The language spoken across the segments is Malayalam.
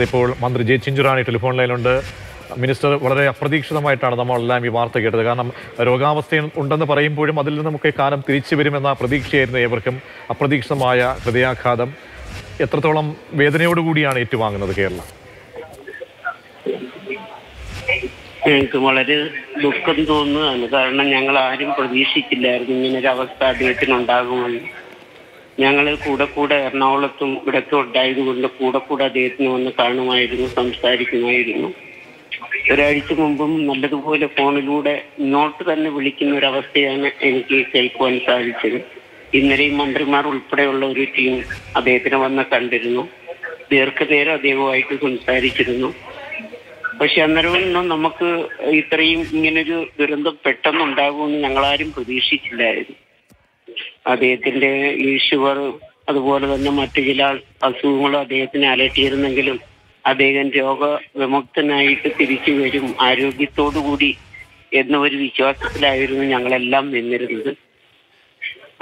Depol Mandri J Chinjurani telephone line under Minister Vladaya Pradikshana Lami Martha Getaganam, Rogamasthan Undan Paraim Purim Adilanamukanam, Trichivimana Pradiksha in the Evercom, a Pradiksha Maya, Radea Kadam, Etratolam, Vedano Gudiani to Wanga the Kerala. ഞങ്ങളെ കൂടെ എറണാകുളത്തും ഇവിടത്തെ ഉണ്ടായതുകൊണ്ട് കൂടെ അദ്ദേഹത്തിന് വന്ന് കാണുമായിരുന്നു സംസാരിക്കുമായിരുന്നു. ഒരാഴ്ച മുമ്പും നല്ലതുപോലെ ഫോണിലൂടെ ഇങ്ങോട്ട് തന്നെ വിളിക്കുന്ന ഒരവസ്ഥയാണ് എനിക്ക് കേൾക്കുവാൻ സാധിച്ചത്. ഇന്നലെയും മന്ത്രിമാർ ഉൾപ്പെടെയുള്ള ഒരു ടീം അദ്ദേഹത്തിനെ വന്ന് കണ്ടിരുന്നു, ദീർഘനേരം അദ്ദേഹവുമായിട്ട് സംസാരിച്ചിരുന്നു. പക്ഷെ അന്നേരം ഒന്നും നമുക്ക് ഇത്രയും ഇങ്ങനൊരു ദുരന്തം പെട്ടെന്നുണ്ടാകുമെന്ന് ഞങ്ങളാരും പ്രതീക്ഷിച്ചില്ലായിരുന്നു. അദ്ദേഹത്തിന്റെ ഈ ഷുഗർ അതുപോലെ തന്നെ മറ്റു ചില അസുഖങ്ങളും അദ്ദേഹത്തിനെ അലട്ടിയിരുന്നെങ്കിലും അദ്ദേഹം രോഗവിമുക്തനായിട്ട് തിരിച്ചു വരും ആരോഗ്യത്തോടു കൂടി എന്നൊരു വിശ്വാസത്തിലായിരുന്നു ഞങ്ങളെല്ലാം നിന്നിരുന്നത്.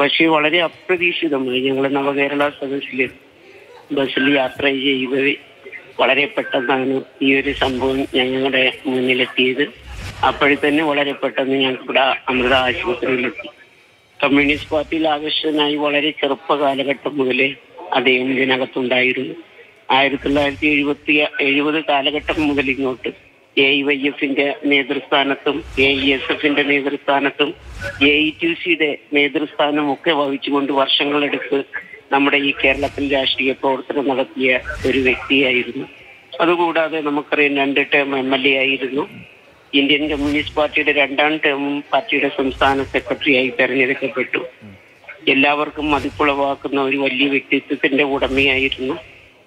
പക്ഷേ വളരെ അപ്രതീക്ഷിതമായി ഞങ്ങൾ നവകേരള സദസ്സിൽ ബസ്സിൽ യാത്ര ചെയ്തത് വളരെ പെട്ടെന്നാണ് ഈ ഒരു സംഭവം ഞങ്ങളുടെ മുന്നിലെത്തിയത്. അപ്പോഴത്തന്നെ വളരെ പെട്ടെന്ന് ഞങ്ങൾക്കിവിടെ അമൃത ആശുപത്രിയിലെത്തി. കമ്മ്യൂണിസ്റ്റ് പാർട്ടിയിൽ ആകർഷകനായി വളരെ ചെറുപ്പ കാലഘട്ടം മുതലേ അദ്ദേഹം ഇതിനകത്തുണ്ടായിരുന്നു. 1970 കാലഘട്ടം മുതൽ ഇങ്ങോട്ട് AIYFന്റെ നേതൃസ്ഥാനത്തും AISFന്റെ നേതൃസ്ഥാനത്തും AITCയുടെ നേതൃസ്ഥാനം ഒക്കെ വഹിച്ചുകൊണ്ട് വർഷങ്ങളെടുത്ത് നമ്മുടെ ഈ കേരളത്തിൽ രാഷ്ട്രീയ പ്രവർത്തനം നടത്തിയ ഒരു വ്യക്തിയായിരുന്നു. അതുകൂടാതെ നമുക്കറിയാം 2 ടേം MLA ആയിരുന്നു. ഇന്ത്യൻ കമ്മ്യൂണിസ്റ്റ് പാർട്ടിയുടെ 2-ാം ടേമും പാർട്ടിയുടെ സംസ്ഥാന സെക്രട്ടറിയായി തെരഞ്ഞെടുക്കപ്പെട്ടു. എല്ലാവർക്കും മതിപ്പുളവാക്കുന്ന ഒരു വലിയ വ്യക്തിത്വത്തിന്റെ ഉടമയായിരുന്നു.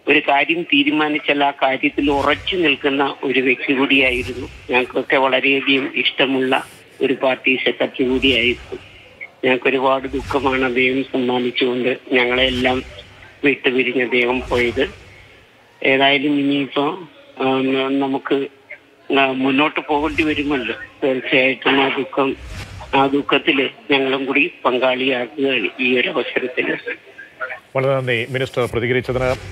ഒരു കാര്യം തീരുമാനിച്ചാൽ ആ കാര്യത്തിൽ ഉറച്ചു നിൽക്കുന്ന ഒരു വ്യക്തി കൂടിയായിരുന്നു. ഞങ്ങൾക്കൊക്കെ വളരെയധികം ഇഷ്ടമുള്ള ഒരു പാർട്ടി സെക്രട്ടറി കൂടിയായിരുന്നു. ഞങ്ങൾക്ക് ഒരുപാട് ദുഃഖമാണ് അദ്ദേഹം സമ്മാനിച്ചുകൊണ്ട് ഞങ്ങളെല്ലാം വിട്ടുപിരിഞ്ഞ് അദ്ദേഹം പോയത്. ഏതായാലും ഇനിയിപ്പോ നമുക്ക് മുന്നോട്ട് പോകേണ്ടി വരുമല്ലോ. തീർച്ചയായിട്ടും ആ ദുഃഖത്തില് ഞങ്ങളും കൂടി പങ്കാളിയാകുകയാണ് ഈ ഒരു അവസരത്തിൽ. വളരെ നന്ദി മിനിസ്റ്റർ പ്രതികരിച്ചതിന്.